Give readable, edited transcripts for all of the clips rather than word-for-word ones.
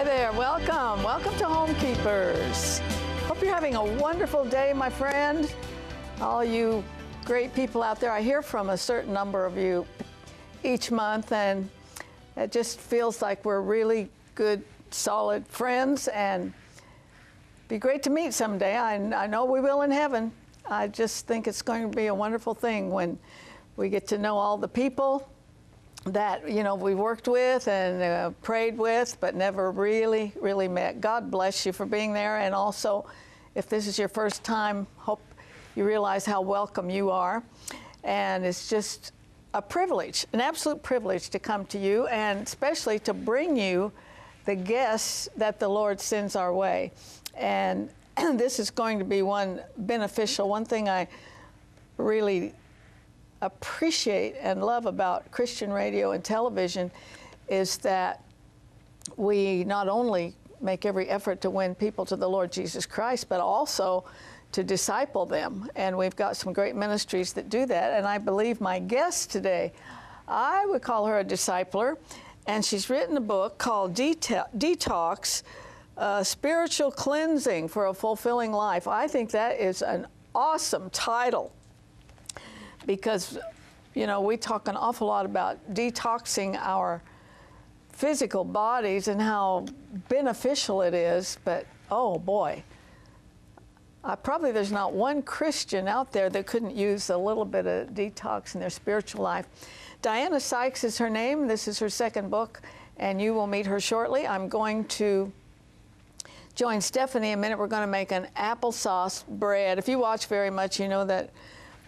Hi there, welcome. Welcome to Homekeepers. Hope you're having a wonderful day, my friend. All you great people out there, I hear from a certain number of you each month, and it just feels like we're really good, solid friends, and be great to meet someday. I know we will in heaven. I just think it's going to be a wonderful thing when we get to know all the people that, you know, we worked with and prayed with, but never really, really met. God bless you for being there. And also, if this is your first time, hope you realize how welcome you are. And it's just a privilege, an absolute privilege to come to you, and especially to bring you the guests that the Lord sends our way. And this is going to be one beneficial. One thing I really appreciate and love about Christian radio and television is that we not only make every effort to win people to the Lord Jesus Christ, but also to disciple them. And we've got some great ministries that do that. And I believe my guest today, I would call her a discipler. And she's written a book called Detox, Spiritual Cleansing for a Fulfilling Life. I think that is an awesome title, because, you know, we talk an awful lot about detoxing our physical bodies and how beneficial it is, but oh boy, probably there's not one Christian out there that couldn't use a little bit of detox in their spiritual life. Diana Sykes is her name. This is her second book, and you will meet her shortly. I'm going to join Stephanie in a minute. We're going to make an applesauce bread. If you watch very much, you know that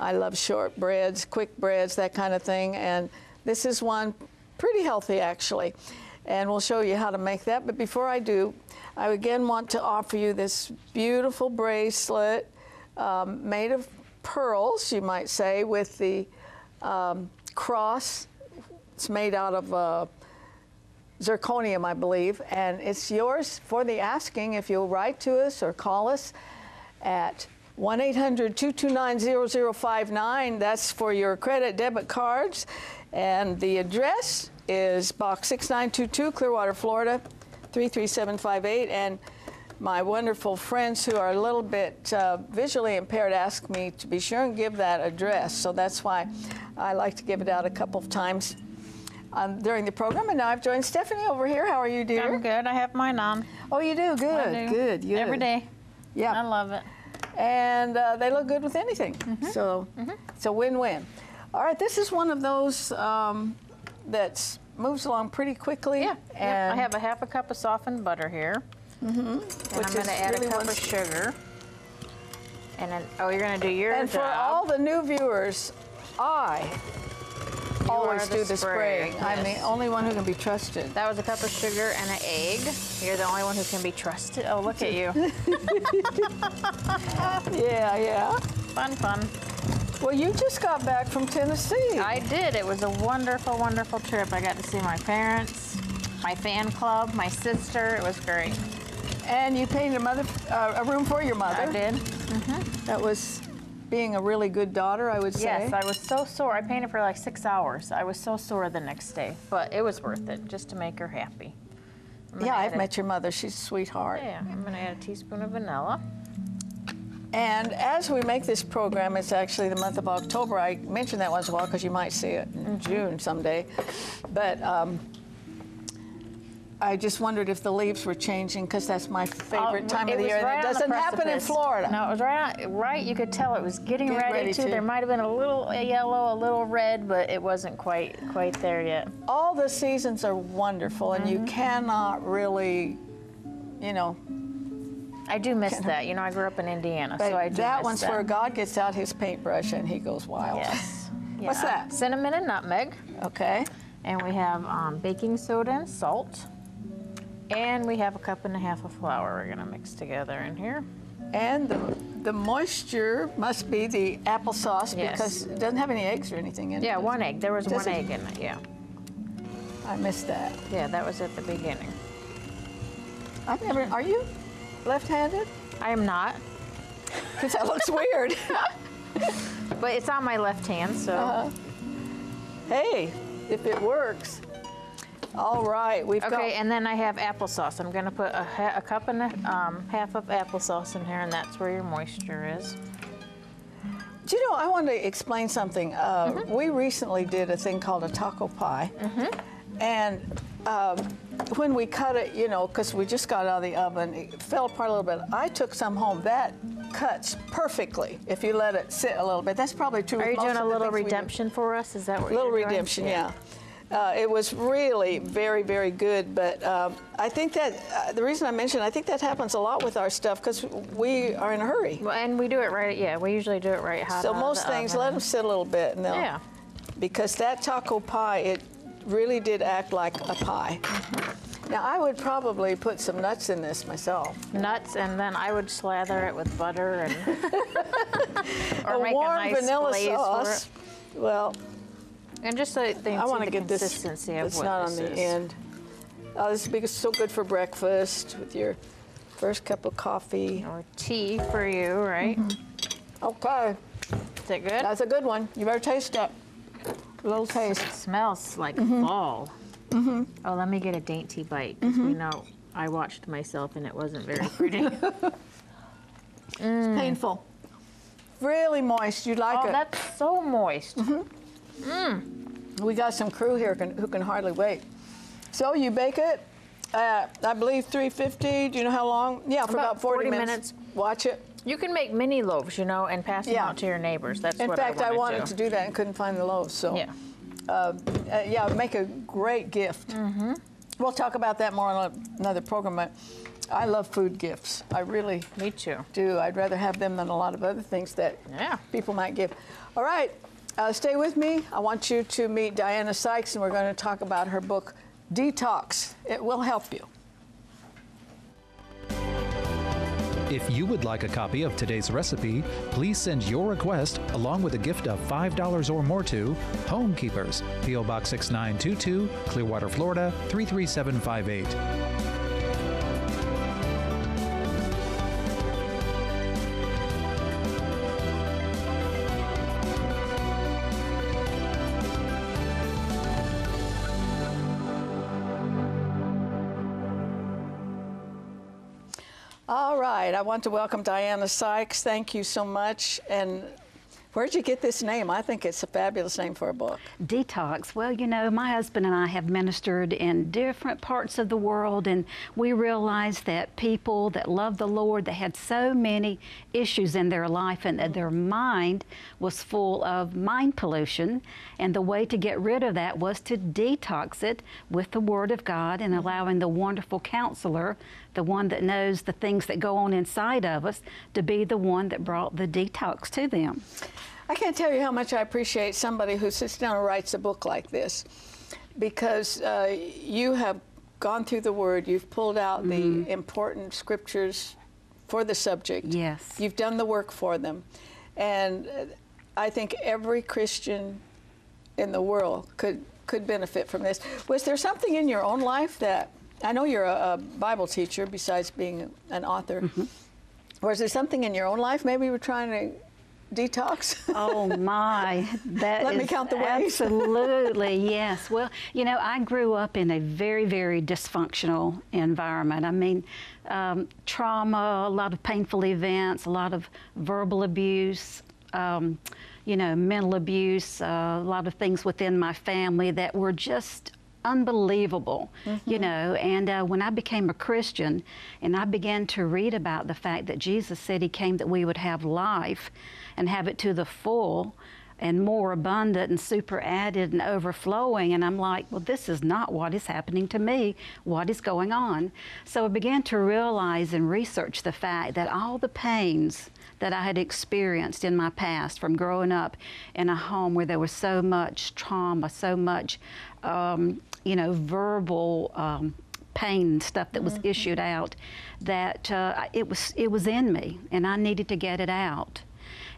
I love shortbreads, quick breads, that kind of thing. And this is one pretty healthy, actually. And we'll show you how to make that. But before I do, I again want to offer you this beautiful bracelet made of pearls, you might say, with the cross. It's made out of zirconium, I believe. And it's yours for the asking if you'll write to us or call us at 1-800-229-0059. That's for your credit debit cards. And the address is Box 6922, Clearwater, Florida, 33758. And my wonderful friends who are a little bit visually impaired asked me to be sure and give that address. So that's why I like to give it out a couple of times during the program. And now I've joined Stephanie over here. How are you, dear? I'm good. I have mine on. Oh, you do? Good, do. Good, good. Every day. Yeah. I love it. And they look good with anything. Mm-hmm. So it's a win-win. All right, this is one of those that moves along pretty quickly. Yeah, and I have a half a cup of softened butter here. Mm-hmm. And I'm going to add really a cup of sugar. And then, oh, you're going to do your job. For all the new viewers, I always do the spraying. Yes. I'm the only one who can be trusted. That was a cup of sugar and an egg. You're the only one who can be trusted. Oh, look at you. Yeah, yeah. Fun, fun. Well, you just got back from Tennessee. I did. It was a wonderful, wonderful trip. I got to see my parents, my fan club, my sister. It was great. And you painted a room for your mother. I did. Mm-hmm. That was being a really good daughter, I would say. Yes, I was so sore. I painted for like 6 hours. I was so sore the next day, but it was worth it just to make her happy. Yeah, I've met your mother. She's a sweetheart. Yeah, I'm going to add a teaspoon of vanilla. And as we make this program, it's actually the month of October. I mentioned that once in a while because you might see it in June someday. But I just wondered if the leaves were changing, because that's my favorite time of the year. Right, it doesn't happen in Florida. No, it was right. You could tell it was getting ready to. There might have been a little yellow, a little red, but it wasn't quite there yet. All the seasons are wonderful, and you cannot really, you know. I do miss that. You know, I grew up in Indiana, but so I do miss that. That one's where God gets out his paintbrush and he goes wild. Yes. Yeah. What's that? Cinnamon and nutmeg. Okay. And we have baking soda and salt. And we have a cup and a half of flour we're gonna mix together in here. And the moisture must be the applesauce, because it doesn't have any eggs or anything in it. Yeah, one egg. There was one egg in it, yeah. I missed that. Yeah, that was at the beginning. I've never, are you left-handed? I am not. Because that looks weird. But it's on my left hand, so. Hey, if it works. All right, we've got... Okay, and then I have applesauce. I'm gonna put a cup and a half of applesauce in here, and that's where your moisture is. Do you know, I wanted to explain something. We recently did a thing called a taco pie. And when we cut it, you know, because we just got out of the oven, it fell apart a little bit. I took some home. That cuts perfectly if you let it sit a little bit. That's probably true. Are you doing a little redemption for us? Is that what you're doing? Little redemption, yeah. It was really very, very good, but I think that, the reason I mentioned, I think that happens a lot with our stuff because we are in a hurry. Well, and we do it right, yeah, we usually do it right hot. So most things, let them sit a little bit, and yeah. Because that taco pie, it really did act like a pie. Now, I would probably put some nuts in this myself. Nuts, and then I would slather it with butter and or make warm a nice vanilla sauce. For it. Well. And just so they see the consistency of what this is. It's not on the end. Oh, this is so good for breakfast with your first cup of coffee. Or tea for you, right? Okay. Is it good? That's a good one. You better taste it. A little taste. It smells like fall. Oh, let me get a dainty bite. We know I watched myself and it wasn't very pretty. It's painful. Really moist. You like it. Oh, that's so moist. We got some crew here who can hardly wait. So you bake it at, I believe, 350. Do you know how long? Yeah, for about 40 minutes. Watch it. You can make mini loaves, you know, and pass them out to your neighbors. That's what I wanted to do. In fact, I wanted to do that and couldn't find the loaves. So, yeah, yeah, make a great gift. We'll talk about that more on another program, but I love food gifts. I really do. I'd rather have them than a lot of other things that people might give. All right. Stay with me. I want you to meet Diana Sykes, and we're going to talk about her book, Detox. It will help you. If you would like a copy of today's recipe, please send your request along with a gift of $5 or more to Homekeepers, P.O. Box 6922, Clearwater, Florida, 33758. All right, I want to welcome Diana Sykes. Thank you so much. And where'd you get this name? I think it's a fabulous name for a book. Detox. Well, you know, my husband and I have ministered in different parts of the world, and we realized that people that love the Lord, that had so many issues in their life and that their mind was full of mind pollution. And the way to get rid of that was to detox it with the Word of God and allowing the wonderful counselor, the one that knows the things that go on inside of us, to be the one that brought the detox to them. I can't tell you how much I appreciate somebody who sits down and writes a book like this, because you have gone through the Word, you've pulled out the important scriptures for the subject. Yes. You've done the work for them. And I think every Christian in the world could benefit from this. Was there something in your own life that... I know you're a Bible teacher, besides being an author. Was there something in your own life maybe you were trying to detox? Oh, my. That Let me count the ways. Absolutely, yes. Well, you know, I grew up in a very, very dysfunctional environment. I mean, trauma, a lot of painful events, a lot of verbal abuse, you know, mental abuse, a lot of things within my family that were just unbelievable, you know. And when I became a Christian and I began to read about the fact that Jesus said he came that we would have life and have it to the full and more abundant and superadded and overflowing, and I'm like, well, this is not what is happening to me. What is going on? So I began to realize and research the fact that all the pains that I had experienced in my past from growing up in a home where there was so much trauma, so much you know, verbal pain and stuff that was issued out, that it was in me, and I needed to get it out.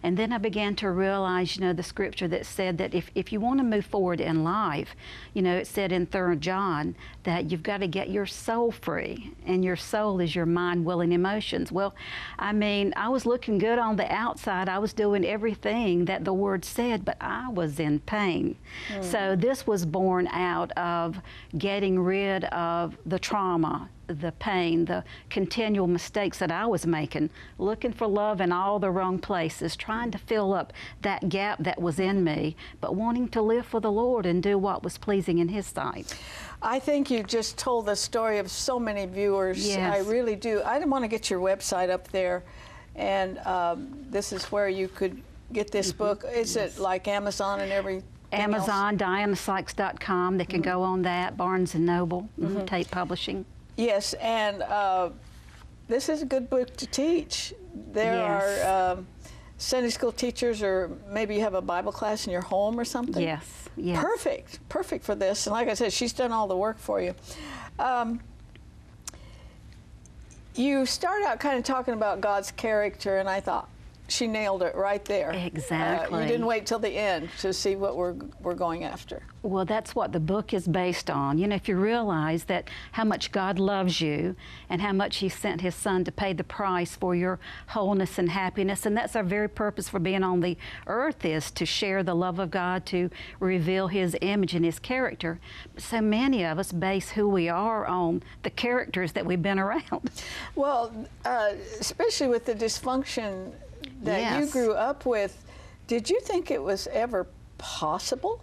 And then I began to realize, the scripture that said that if you want to move forward in life, it said in 3 John that you've got to get your soul free, and your soul is your mind, will, and emotions. Well, I was looking good on the outside. I was doing everything that the Word said, but I was in pain. Mm. So this was born out of getting rid of the trauma, the pain, the continual mistakes that I was making, looking for love in all the wrong places, trying to fill up that gap that was in me, but wanting to live for the Lord and do what was pleasing in His sight. I think you just told the story of so many viewers. Yes. I really do. I want to get your website up there, and this is where you could get this book. Is it like Amazon and everything? Amazon, DianaSykes.com. They can go on that. Barnes and Noble, Tate Publishing. Yes, and this is a good book to teach. There are Sunday school teachers, or maybe you have a Bible class in your home or something. Yes, yes. Perfect, perfect for this. And like I said, she's done all the work for you. You start out kind of talking about God's character, and I thought, she nailed it right there. Exactly. You didn't wait till the end to see what we're going after. Well, that's what the book is based on. If you realize that how much God loves you and how much He sent His Son to pay the price for your wholeness and happiness, and that's our very purpose for being on the earth, is to share the love of God, to reveal His image and His character. So many of us base who we are on the characters that we've been around. Well, especially with the dysfunction that you grew up with, did you think it was ever possible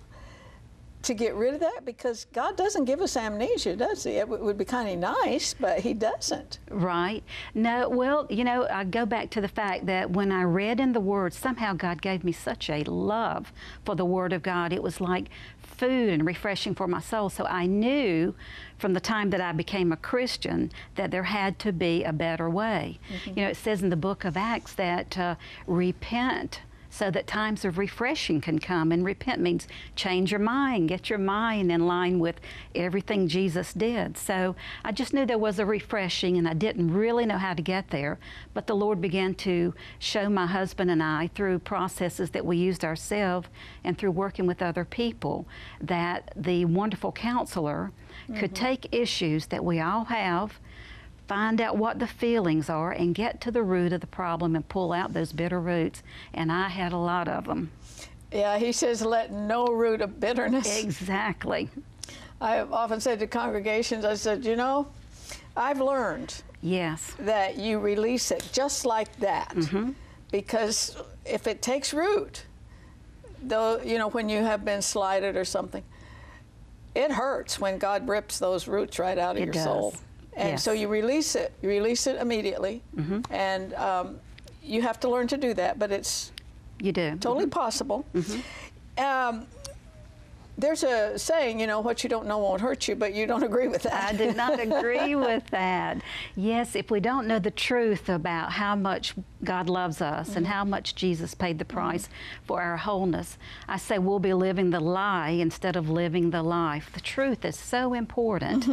to get rid of that? Because God doesn't give us amnesia, does He? It would be kind of nice, but He doesn't. Right. No, well, I go back to the fact that when I read in the Word, somehow God gave me such a love for the Word of God. It was like food and refreshing for my soul. So I knew from the time that I became a Christian that there had to be a better way. It says in the book of Acts that repent so that times of refreshing can come. And repent means change your mind, get your mind in line with everything Jesus did. So I just knew there was a refreshing, and I didn't really know how to get there. But the Lord began to show my husband and I, through processes that we used ourselves and through working with other people, that the wonderful counselor could take issues that we all have, find out what the feelings are, and get to the root of the problem and pull out those bitter roots. And I had a lot of them. Yeah, He says, let no root of bitterness. Exactly. I have often said to congregations, I said, I've learned that you release it just like that. Because if it takes root, though, when you have been slighted or something, it hurts when God rips those roots right out of your soul. And so you release it immediately, and you have to learn to do that, but it's totally possible. There's a saying, what you don't know won't hurt you, but you don't agree with that. I did not agree with that. Yes, if we don't know the truth about how much God loves us and how much Jesus paid the price for our wholeness, I say we'll be living the lie instead of living the life. The truth is so important.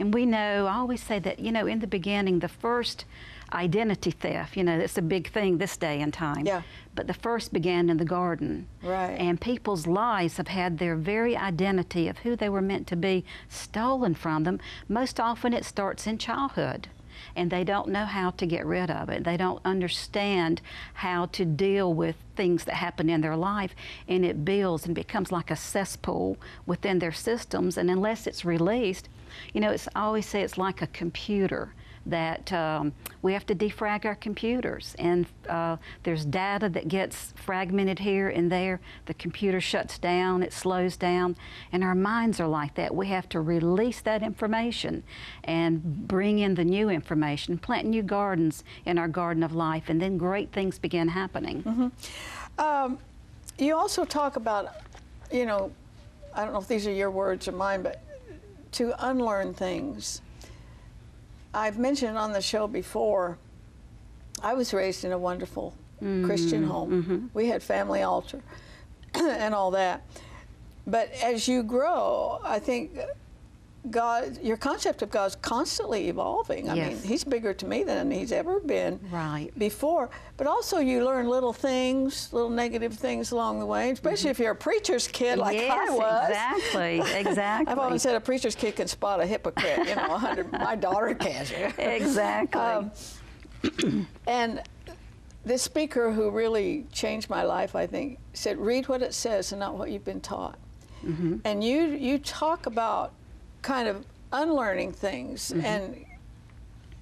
And we know, I always say that, in the beginning, the first identity theft, that's a big thing this day and time. Yeah. But the first began in the garden. Right. And people's lives have had their very identity of who they were meant to be stolen from them. Most often it starts in childhood, and they don't know how to get rid of it. They don't understand how to deal with things that happen in their life, and it builds and becomes like a cesspool within their systems. And unless it's released, I always say it's like a computer, that we have to defrag our computers, and there's data that gets fragmented here and there. The computer shuts down, it slows down, and our minds are like that. We have to release that information and bring in the new information, plant new gardens in our garden of life, and then great things begin happening. You also talk about, I don't know if these are your words or mine, but to unlearn things. I've mentioned on the show before, I was raised in a wonderful Christian home. We had family altar and all that. But as you grow, I think God, your concept of God's constantly evolving. I mean, He's bigger to me than He's ever been before. But also, you learn little things, little negative things along the way, especially if you're a preacher's kid like I was. Exactly, exactly. I've always said a preacher's kid can spot a hypocrite. You know, 100. My daughter can. Exactly. And this speaker who really changed my life, I think, said, "Read what it says and not what you've been taught." Mm-hmm. And you talk about kind of unlearning things, and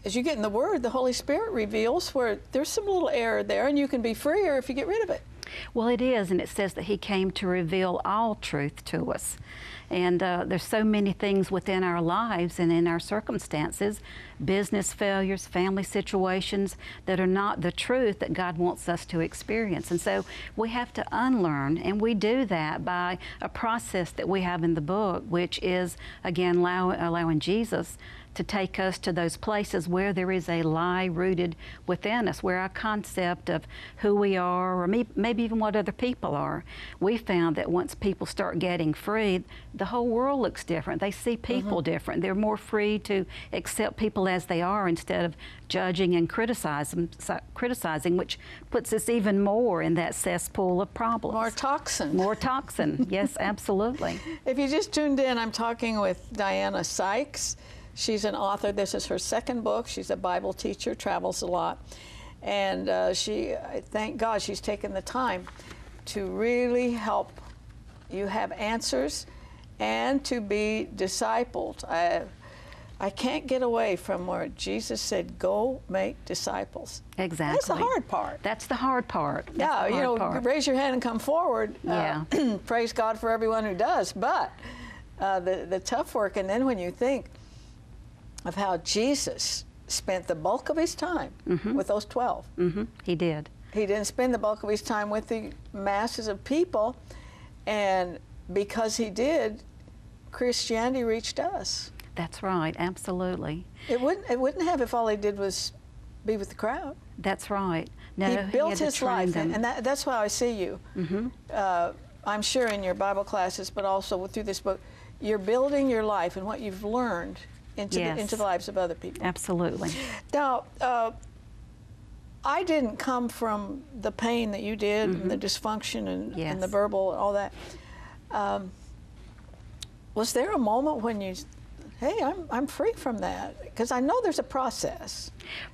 as you get in the Word, the Holy Spirit reveals where there's some little error there, and you can be freer if you get rid of it. Well, it is, and it says that He came to reveal all truth to us. And there's so many things within our lives and in our circumstances, business failures, family situations that are not the truth that God wants us to experience. And so we have to unlearn, and we do that by a process that we have in the book, which is, again, allowing Jesus to take us to those places where there is a lie rooted within us, where our concept of who we are, or maybe even what other people are. We found that once people start getting free, the whole world looks different. They see people different. They're more free to accept people as they are instead of judging and criticizing, which puts us even more in that cesspool of problems. More toxin. More toxin, yes, absolutely. If you just tuned in, I'm talking with Diana Sykes. She's an author. This is her second book. She's a Bible teacher, travels a lot. And thank God she's taken the time to really help you have answers and to be discipled. I can't get away from where Jesus said, go make disciples. Exactly. That's the hard part. That's the hard part. Yeah, you know, raise your hand and come forward. Yeah. Praise God for everyone who does. But the tough work, and then when you think of how Jesus spent the bulk of His time with those 12. He did. He didn't spend the bulk of His time with the masses of people, and because He did, Christianity reached us. That's right, absolutely. It wouldn't have if all He did was be with the crowd. That's right. No, He built His life, and that's why I see you. I'm sure in your Bible classes, but also through this book, you're building your life and what you've learned into the lives of other people. Absolutely. Now, I didn't come from the pain that you did and the dysfunction and the verbal and all that. Was there a moment when you, hey, I'm free from that? Because I know there's a process.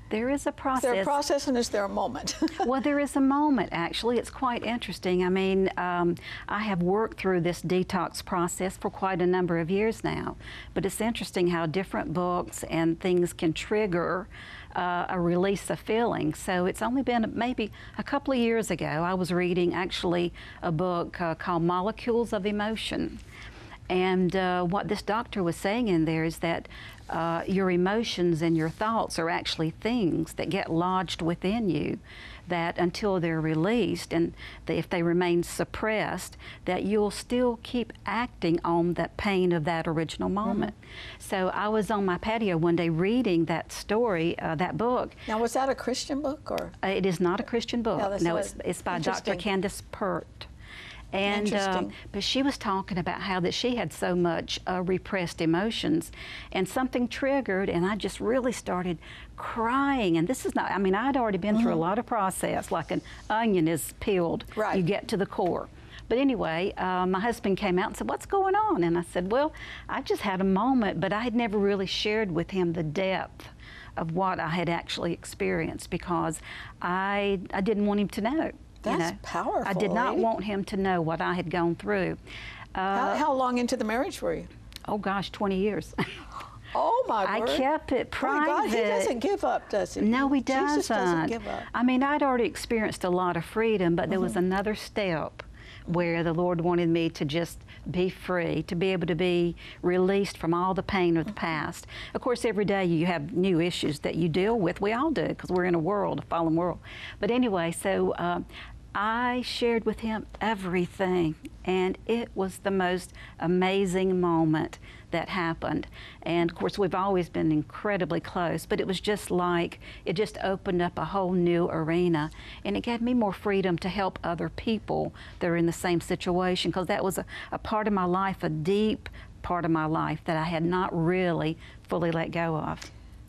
There is a process. Is there a process, and is there a moment? Well, there is a moment, actually. It's quite interesting. I mean, I have worked through this detox process for quite a number of years now. But it's interesting how different books and things can trigger a release of feelings. So it's only been maybe a couple of years ago, I was reading, actually, a book called Molecules of Emotion. And what this doctor was saying in there is that your emotions and your thoughts are actually things that get lodged within you, that until they're released and if they remain suppressed, that you'll still keep acting on that pain of that original moment. So I was on my patio one day reading that story, that book. Now, was that a Christian book? Or? It is not a Christian book. No, it's by Dr. Candace Pert. And but she was talking about how that she had so much repressed emotions, and something triggered, and I just really started crying. And this is not, I mean, I'd already been through a lot of process, like an onion is peeled, you get to the core. But anyway, my husband came out and said, what's going on? And I said, well, I just had a moment, but I had never really shared with him the depth of what I had actually experienced, because I didn't want him to know. That's powerful. I did not want him to know what I had gone through. How long into the marriage were you? Oh, gosh, 20 years. Oh, my word. I kept it private. Oh, my God, He doesn't give up, does He? No, He doesn't. Jesus doesn't give up. I mean, I'd already experienced a lot of freedom, but there was another step where the Lord wanted me to just be free, to be able to be released from all the pain of the past. Of course, every day you have new issues that you deal with. We all do, because we're in a fallen world. But anyway, so I shared with him everything, and it was the most amazing moment that happened. And of course, we've always been incredibly close, but it was just like, it just opened up a whole new arena, and it gave me more freedom to help other people that are in the same situation, because that was a part of my life, a deep part of my life that I had not really fully let go of.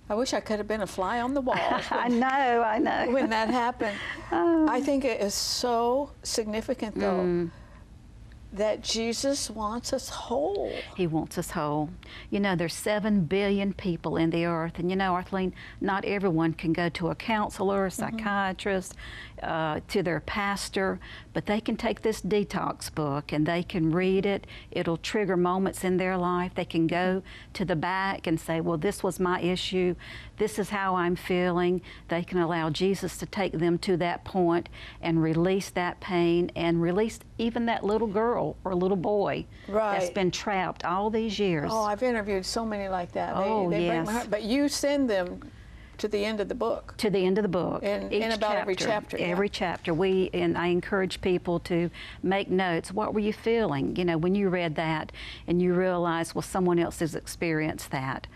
I wish I could have been a fly on the wall. I know. When that happened. I think it is so significant, though, that Jesus wants us whole. He wants us whole. You know, there's 7 billion people in the earth. And, you know, Arthelene, not everyone can go to a counselor, a psychiatrist, to their pastor, but they can take this detox book and they can read it. It'll trigger moments in their life. They can go to the back and say, well, this was my issue. This is how I'm feeling. They can allow Jesus to take them to that point and release that pain and release even that little girl or little boy that's been trapped all these years. Oh, I've interviewed so many like that. They break my heart. But you send them to the end of the book. To the end of the book. In about every chapter. Every chapter. And I encourage people to make notes. What were you feeling, you know, when you read that and you realize, well, someone else has experienced that.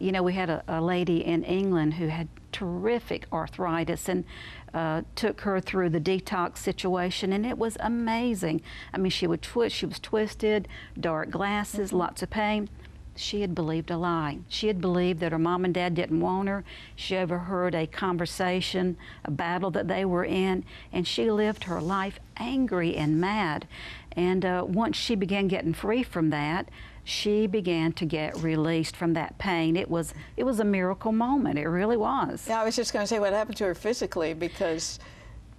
You know, we had a lady in England who had terrific arthritis, and took her through the detox situation, and it was amazing. I mean, she was twisted, dark glasses, lots of pain. She had believed a lie. She had believed that her mom and dad didn't want her. She overheard a conversation, a battle that they were in, and she lived her life angry and mad. And once she began getting free from that, she began to get released from that pain. It was a miracle moment. It really was. Yeah, I was just going to say what happened to her physically, because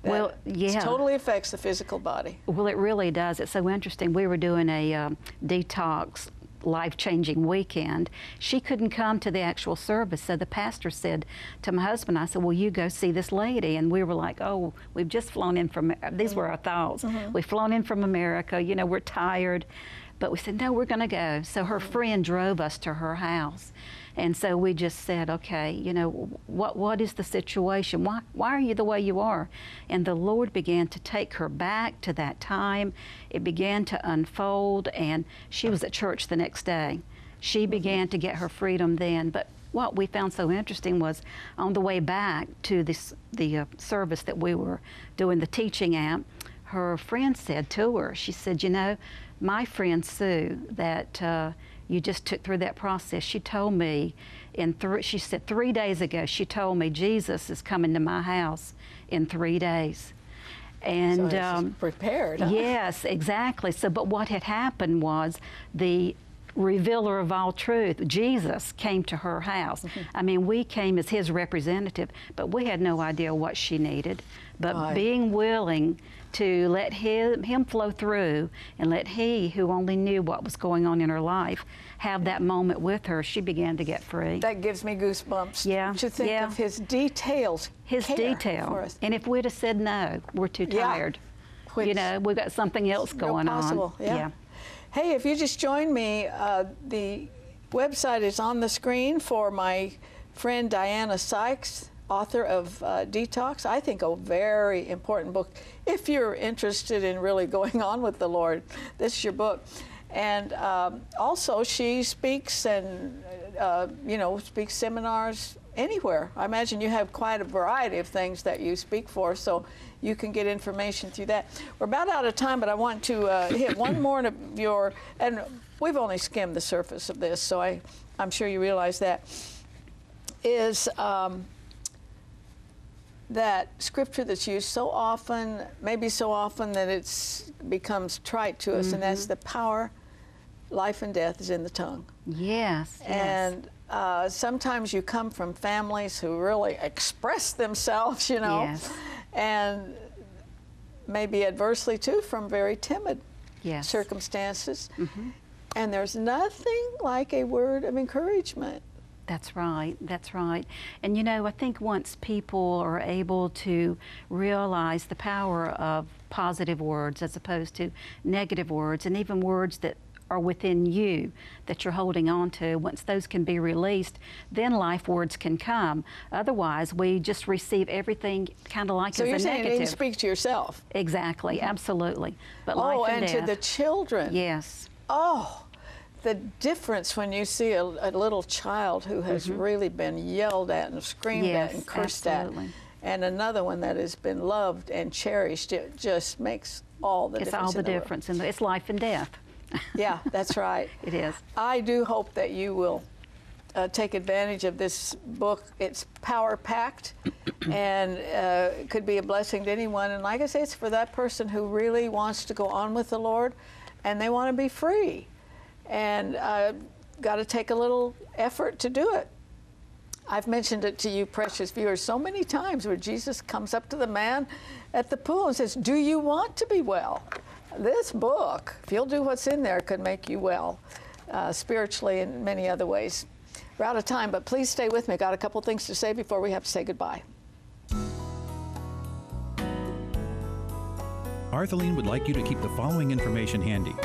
it totally affects the physical body. Well, it really does. It's so interesting. We were doing a detox life-changing weekend. She couldn't come to the actual service, so the pastor said to my husband, I said, well, you go see this lady. And we were like, oh, we've just flown in from, these were our thoughts, we've flown in from America, you know, we're tired. But we said, no, we're going to go. So her friend drove us to her house. And so we just said, okay, you know, what is the situation? Why are you the way you are? And the Lord began to take her back to that time. It began to unfold, and she was at church the next day. She began to get her freedom then. But what we found so interesting was on the way back to the service that we were doing the teaching at, her friend said to her, she said, you know, my friend Sue that you just took through that process, she told me, she said 3 days ago, she told me Jesus is coming to my house in 3 days. And so prepared. Huh? Yes, exactly. So, but what had happened was the revealer of all truth, Jesus, came to her house. I mean, we came as his representative, but we had no idea what she needed. But being willing to let him flow through, and let he who only knew what was going on in her life have that moment with her, she began to get free. That gives me goosebumps. Yeah. To think of his details. His detail. For us. And if we'd have said no, we're too tired. Which, you know, we've got something else going on. Yeah. Hey, if you just joined me, the website is on the screen for my friend Diana Sykes, author of Detox. I think a very important book. If you're interested in really going on with the Lord, this is your book. And also she speaks and, you know, speaks seminars anywhere. I imagine you have quite a variety of things that you speak for, so you can get information through that. We're about out of time, but I want to hit one more of your, and we've only skimmed the surface of this, so I'm sure you realize that, is that scripture that's used so often, maybe so often that it becomes trite to us, and that's the power, life and death is in the tongue. Yes. And sometimes you come from families who really express themselves, you know, and maybe adversely too, from very timid circumstances. And there's nothing like a word of encouragement. That's right, that's right. And you know, I think once people are able to realize the power of positive words as opposed to negative words, and even words that are within you that you're holding on to, once those can be released, then life words can come. Otherwise, we just receive everything kind of like as a negative. So you're saying you speak to yourself. Exactly, absolutely. But life and death, to the children. Yes. Oh, the difference when you see a little child who has really been yelled at and screamed at and cursed at, and another one that has been loved and cherished, it just makes all the difference in the world. It's all the difference. It's life and death. Yeah, that's right. It is. I do hope that you will take advantage of this book. It's power-packed and could be a blessing to anyone. And like I say, it's for that person who really wants to go on with the Lord and they want to be free. And got to take a little effort to do it. I've mentioned it to you, precious viewers, so many times where Jesus comes up to the man at the pool and says, do you want to be well? This book, if you'll do what's in there, could make you well spiritually and many other ways. We're out of time, but please stay with me. Got a couple things to say before we have to say goodbye. Arthelene would like you to keep the following information handy.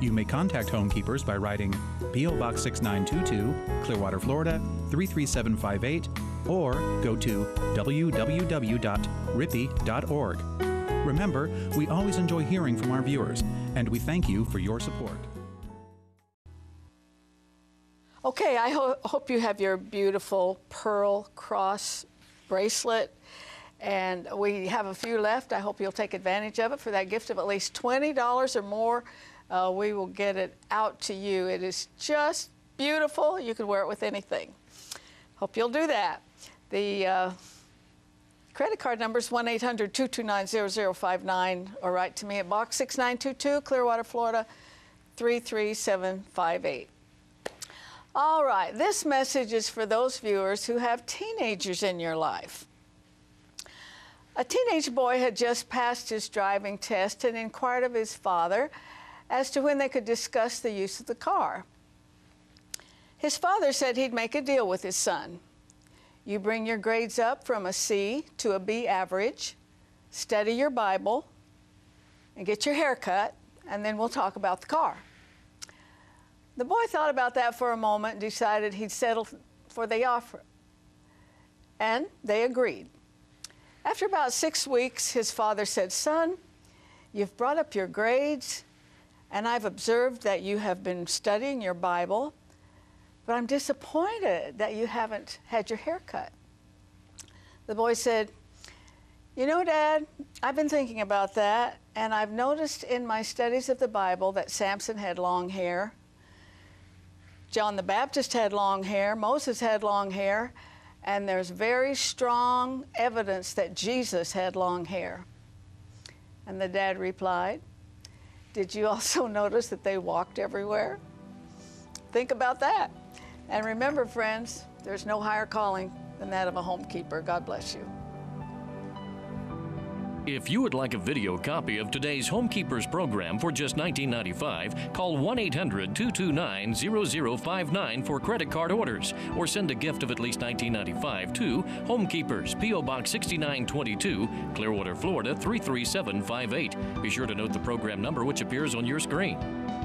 You may contact Homekeepers by writing P.O. Box 6922, Clearwater, Florida 33758, or go to www.rippy.org. Remember, we always enjoy hearing from our viewers, and we thank you for your support. Okay, I hope you have your beautiful pearl cross bracelet. And we have a few left. I hope you'll take advantage of it. For that gift of at least $20 or more, we will get it out to you. It is just beautiful. You can wear it with anything. Hope you'll do that. The credit card number is 1-800-229-0059, or write to me at Box 6922, Clearwater, Florida 33758. All right, this message is for those viewers who have teenagers in your life. A teenage boy had just passed his driving test and inquired of his father as to when they could discuss the use of the car. His father said he'd make a deal with his son. You bring your grades up from a C to a B average, study your Bible, and get your hair cut, and then we'll talk about the car. The boy thought about that for a moment and decided he'd settle for the offer, and they agreed. After about 6 weeks, his father said, son, you've brought up your grades, and I've observed that you have been studying your Bible, but I'm disappointed that you haven't had your hair cut. The boy said, you know, Dad, I've been thinking about that, and I've noticed in my studies of the Bible that Samson had long hair, John the Baptist had long hair, Moses had long hair, and there's very strong evidence that Jesus had long hair. And the dad replied, did you also notice that they walked everywhere? Think about that. And remember, friends, there's no higher calling than that of a homekeeper. God bless you. If you would like a video copy of today's Homekeepers program for just $19.95, call 1-800-229-0059 for credit card orders, or send a gift of at least $19.95 to Homekeepers, P.O. Box 6922, Clearwater, Florida 33758. Be sure to note the program number which appears on your screen.